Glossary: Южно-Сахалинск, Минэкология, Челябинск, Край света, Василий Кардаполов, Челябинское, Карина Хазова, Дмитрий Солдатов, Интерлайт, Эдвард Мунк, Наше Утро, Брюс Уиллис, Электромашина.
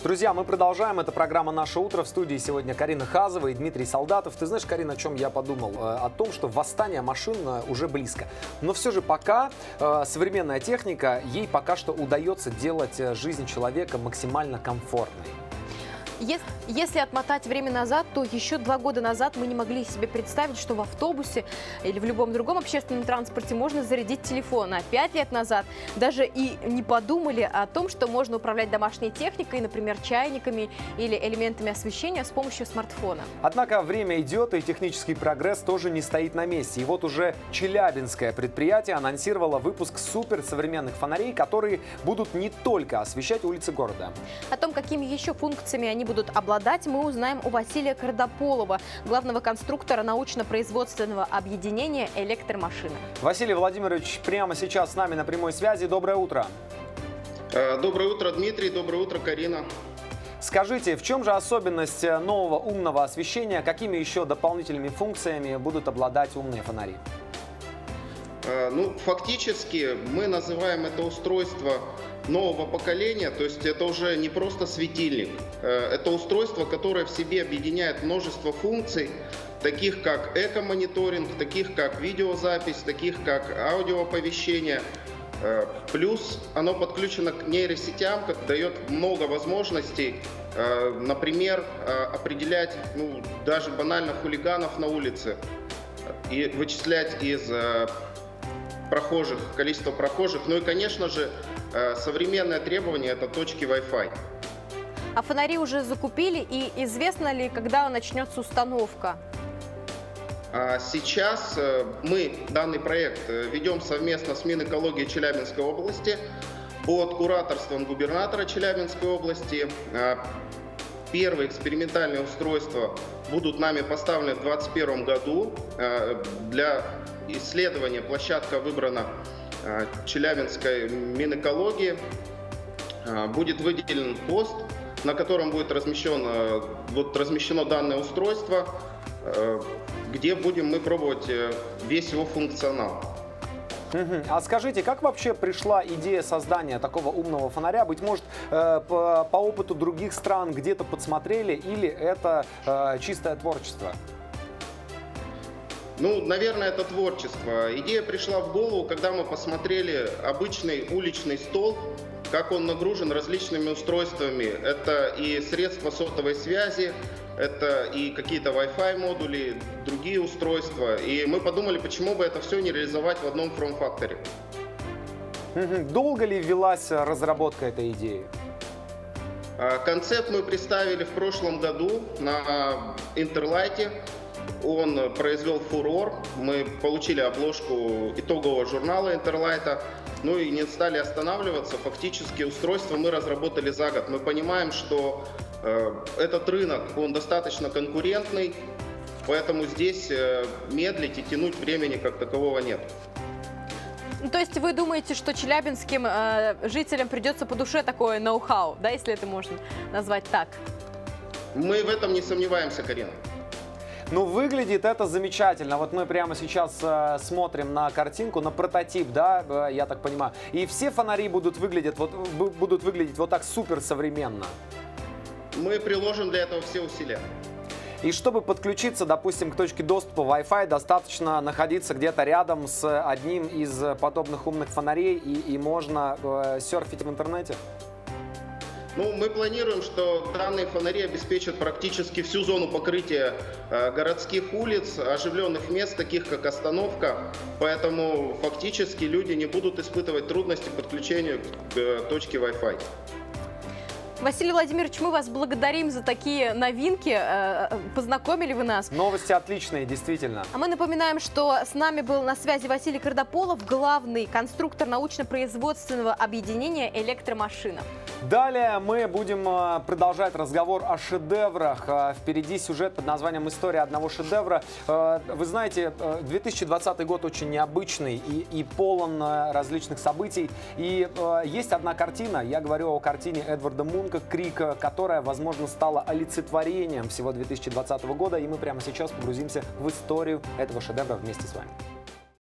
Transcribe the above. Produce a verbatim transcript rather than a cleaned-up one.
Друзья, мы продолжаем. Это программа «Наше утро». В студии сегодня Карина Хазова и Дмитрий Солдатов. Ты знаешь, Карина, о чем я подумал? О том, что восстание машин уже близко. Но все же пока современная техника, ей пока что удается делать жизнь человека максимально комфортной. Если отмотать время назад, то еще два года назад мы не могли себе представить, что в автобусе или в любом другом общественном транспорте можно зарядить телефон. А пять лет назад даже и не подумали о том, что можно управлять домашней техникой, например, чайниками или элементами освещения с помощью смартфона. Однако время идет, и технический прогресс тоже не стоит на месте. И вот уже челябинское предприятие анонсировало выпуск суперсовременных фонарей, которые будут не только освещать улицы города. О том, какими еще функциями они будут обладать, мы узнаем у Василия Кардаполова, главного конструктора научно-производственного объединения «Электромашина». Василий Владимирович прямо сейчас с нами на прямой связи. Доброе утро. Доброе утро, Дмитрий. Доброе утро, Карина. Скажите, в чем же особенность нового умного освещения? Какими еще дополнительными функциями будут обладать умные фонари? Ну, фактически мы называем это устройство нового поколения, то есть это уже не просто светильник, это устройство, которое в себе объединяет множество функций, таких как эко-мониторинг, таких как видеозапись, таких как аудиооповещение. Плюс оно подключено к нейросетям, как дает много возможностей, например, определять, ну, даже банально хулиганов на улице и вычислять из прохожих, количество прохожих. Ну и, конечно же, современное требование – это точки Wi-Fi. А фонари уже закупили, и известно ли, когда начнется установка? Сейчас мы данный проект ведем совместно с Минэкологией Челябинской области под кураторством губернатора Челябинской области. Первые экспериментальные устройства будут нами поставлены в две тысячи двадцать первом году. Для исследования площадка выбрана Челябинской Минэкологии. Будет выделен пост, на котором будет размещено, вот, размещено данное устройство, где будем мы пробовать весь его функционал. А скажите, как вообще пришла идея создания такого умного фонаря? Быть может, по, по опыту других стран где-то подсмотрели, или это чистое творчество? Ну, наверное, это творчество. Идея пришла в голову, когда мы посмотрели обычный уличный столб, как он нагружен различными устройствами. Это и средства сотовой связи, это и какие-то Wi-Fi модули, другие устройства. И мы подумали, почему бы это все не реализовать в одном форм-факторе. Долго ли велась разработка этой идеи? Концепт мы представили в прошлом году на Интерлайте. Он произвел фурор, мы получили обложку итогового журнала Интерлайта, ну и не стали останавливаться. Фактически устройство мы разработали за год. Мы понимаем, что э, этот рынок, он достаточно конкурентный, поэтому здесь э, медлить и тянуть времени как такового нет. То есть вы думаете, что челябинским э, жителям придется по душе такое ноу-хау, да, если это можно назвать так? Мы в этом не сомневаемся, Карина. Ну, выглядит это замечательно. Вот мы прямо сейчас э, смотрим на картинку, на прототип, да, э, я так понимаю. И все фонари будут выглядеть вот, будут выглядеть вот так суперсовременно. Мы приложим для этого все усилия. И чтобы подключиться, допустим, к точке доступа Wi-Fi, достаточно находиться где-то рядом с одним из подобных умных фонарей, и, и можно э, серфить в интернете? Ну, мы планируем, что данные фонари обеспечат практически всю зону покрытия городских улиц, оживленных мест, таких как остановка. Поэтому фактически люди не будут испытывать трудности подключения к точке Wi-Fi. Василий Владимирович, мы вас благодарим за такие новинки. Познакомили вы нас. Новости отличные, действительно. А мы напоминаем, что с нами был на связи Василий Кардаполов, главный конструктор научно-производственного объединения «Электромашина». Далее мы будем продолжать разговор о шедеврах. Впереди сюжет под названием «История одного шедевра». Вы знаете, две тысячи двадцатый год очень необычный и, и полон различных событий. И есть одна картина, я говорю о картине Эдварда Мунка «Крик», которая, возможно, стала олицетворением всего две тысячи двадцатого года. И мы прямо сейчас погрузимся в историю этого шедевра вместе с вами.